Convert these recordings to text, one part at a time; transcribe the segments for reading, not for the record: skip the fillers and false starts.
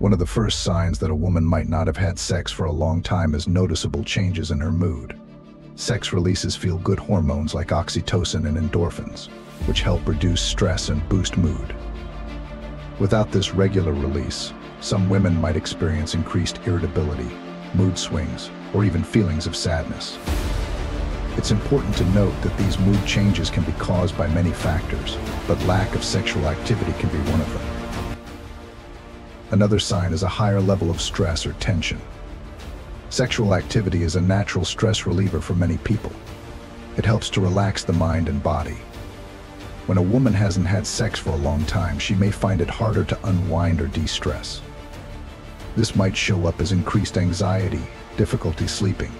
One of the first signs that a woman might not have had sex for a long time is noticeable changes in her mood. Sex releases feel-good hormones like oxytocin and endorphins, which help reduce stress and boost mood. Without this regular release, some women might experience increased irritability, mood swings, or even feelings of sadness. It's important to note that these mood changes can be caused by many factors, but lack of sexual activity can be one of them. Another sign is a higher level of stress or tension. Sexual activity is a natural stress reliever for many people. It helps to relax the mind and body. When a woman hasn't had sex for a long time, she may find it harder to unwind or de-stress. This might show up as increased anxiety, difficulty sleeping,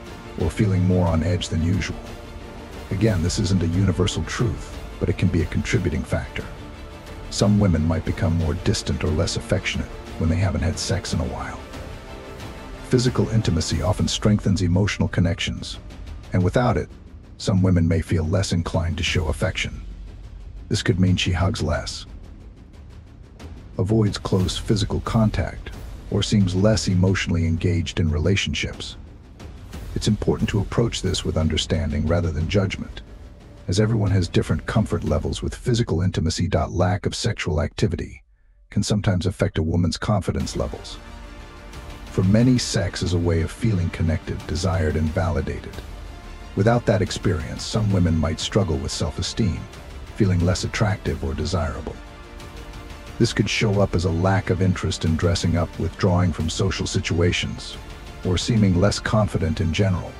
or feeling more on edge than usual. Again, this isn't a universal truth, but it can be a contributing factor. Some women might become more distant or less affectionate when they haven't had sex in a while. Physical intimacy often strengthens emotional connections, and without it, some women may feel less inclined to show affection. This could mean she hugs less, avoids close physical contact, or seems less emotionally engaged in relationships. It's important to approach this with understanding rather than judgment, as everyone has different comfort levels with physical intimacy. Lack of sexual activity can sometimes affect a woman's confidence levels. For many, sex is a way of feeling connected, desired, and validated. Without that experience, some women might struggle with self-esteem, feeling less attractive or desirable. This could show up as a lack of interest in dressing up, withdrawing from social situations, or seeming less confident in general.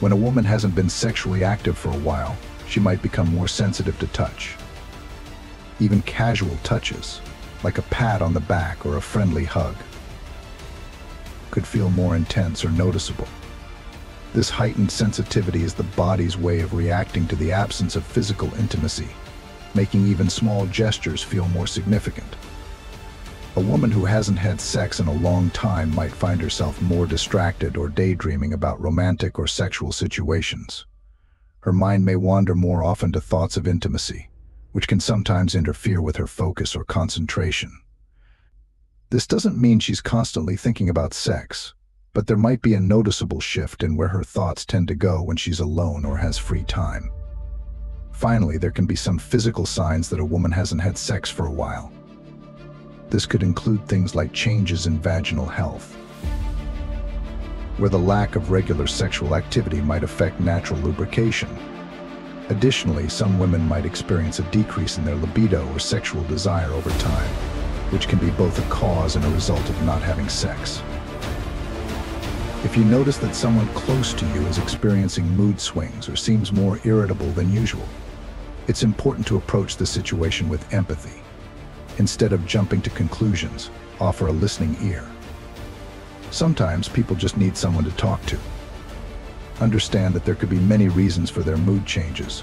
When a woman hasn't been sexually active for a while, she might become more sensitive to touch. Even casual touches, like a pat on the back or a friendly hug, could feel more intense or noticeable. This heightened sensitivity is the body's way of reacting to the absence of physical intimacy, making even small gestures feel more significant. A woman who hasn't had sex in a long time might find herself more distracted or daydreaming about romantic or sexual situations. Her mind may wander more often to thoughts of intimacy, which can sometimes interfere with her focus or concentration. This doesn't mean she's constantly thinking about sex, but there might be a noticeable shift in where her thoughts tend to go when she's alone or has free time. Finally, there can be some physical signs that a woman hasn't had sex for a while. This could include things like changes in vaginal health, where the lack of regular sexual activity might affect natural lubrication. Additionally, some women might experience a decrease in their libido or sexual desire over time, which can be both a cause and a result of not having sex. If you notice that someone close to you is experiencing mood swings or seems more irritable than usual, it's important to approach the situation with empathy. Instead of jumping to conclusions, offer a listening ear. Sometimes people just need someone to talk to. Understand that there could be many reasons for their mood changes,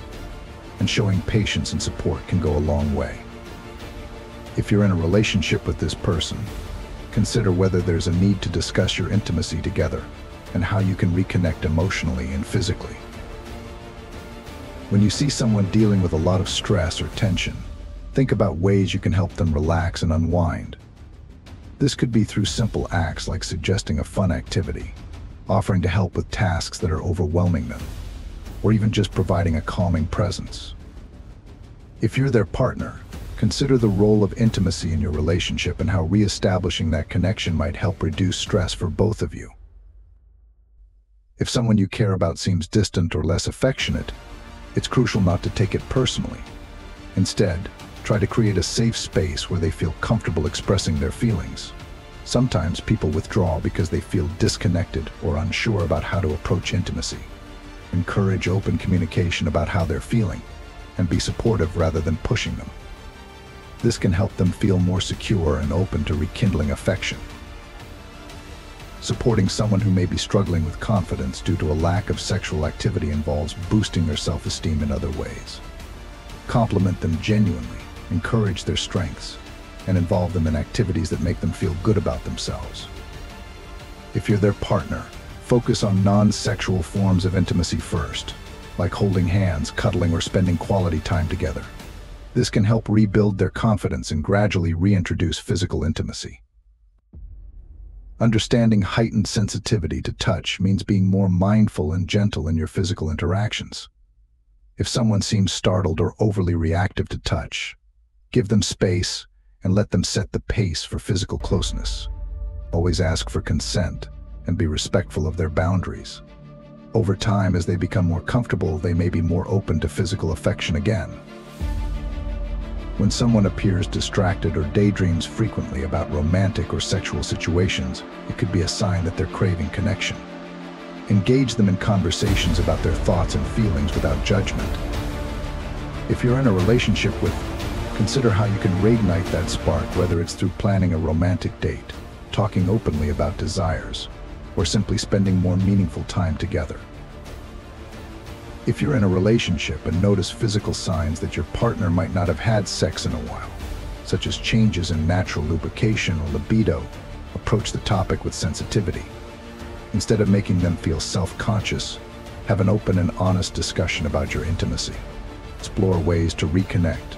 and showing patience and support can go a long way. If you're in a relationship with this person, consider whether there's a need to discuss your intimacy together and how you can reconnect emotionally and physically. When you see someone dealing with a lot of stress or tension, think about ways you can help them relax and unwind. This could be through simple acts like suggesting a fun activity, offering to help with tasks that are overwhelming them, or even just providing a calming presence. If you're their partner, consider the role of intimacy in your relationship and how re-establishing that connection might help reduce stress for both of you. If someone you care about seems distant or less affectionate, it's crucial not to take it personally. Instead, try to create a safe space where they feel comfortable expressing their feelings. Sometimes people withdraw because they feel disconnected or unsure about how to approach intimacy. Encourage open communication about how they're feeling and be supportive rather than pushing them. This can help them feel more secure and open to rekindling affection. Supporting someone who may be struggling with confidence due to a lack of sexual activity involves boosting their self-esteem in other ways. Compliment them genuinely, encourage their strengths, and involve them in activities that make them feel good about themselves. If you're their partner, focus on non-sexual forms of intimacy first, like holding hands, cuddling, or spending quality time together. This can help rebuild their confidence and gradually reintroduce physical intimacy. Understanding heightened sensitivity to touch means being more mindful and gentle in your physical interactions. If someone seems startled or overly reactive to touch, give them space and let them set the pace for physical closeness. Always ask for consent and be respectful of their boundaries. Over time, as they become more comfortable, they may be more open to physical affection again. When someone appears distracted or daydreams frequently about romantic or sexual situations, it could be a sign that they're craving connection. Engage them in conversations about their thoughts and feelings without judgment. If you're in a relationship with, consider how you can reignite that spark, whether it's through planning a romantic date, talking openly about desires, or simply spending more meaningful time together. If you're in a relationship and notice physical signs that your partner might not have had sex in a while, such as changes in natural lubrication or libido, approach the topic with sensitivity. Instead of making them feel self-conscious, have an open and honest discussion about your intimacy. Explore ways to reconnect.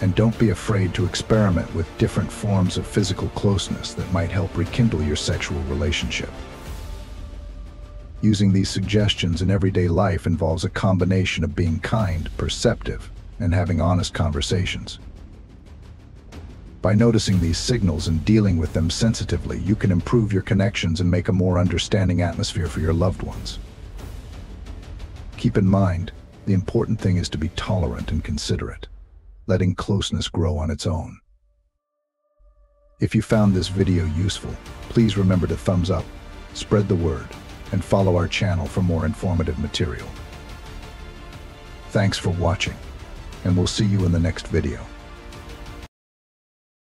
And don't be afraid to experiment with different forms of physical closeness that might help rekindle your sexual relationship. Using these suggestions in everyday life involves a combination of being kind, perceptive, and having honest conversations. By noticing these signals and dealing with them sensitively, you can improve your connections and make a more understanding atmosphere for your loved ones. Keep in mind, the important thing is to be tolerant and considerate, letting closeness grow on its own. If you found this video useful, please remember to thumbs up, spread the word, and follow our channel for more informative material. Thanks for watching, and we'll see you in the next video.